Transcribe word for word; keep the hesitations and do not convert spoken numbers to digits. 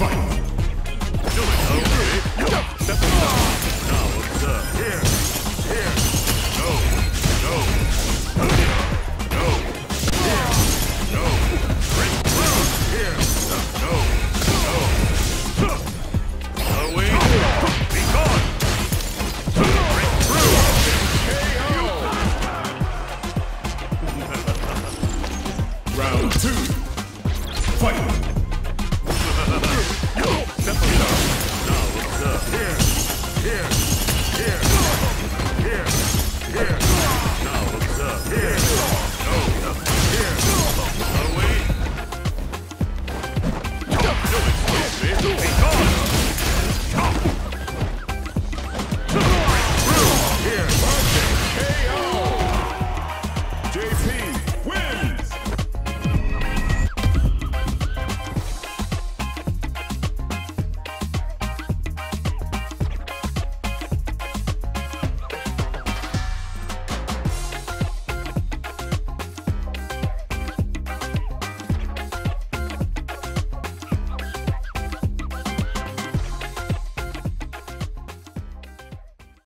Fight! Do it! Okay! Step it up! Now observe! Here! Here! No! No! Here! No! Here! No! Break through! Here! No! No! Away! Be gone! Break through! K O! Round two! Fight! Be gone!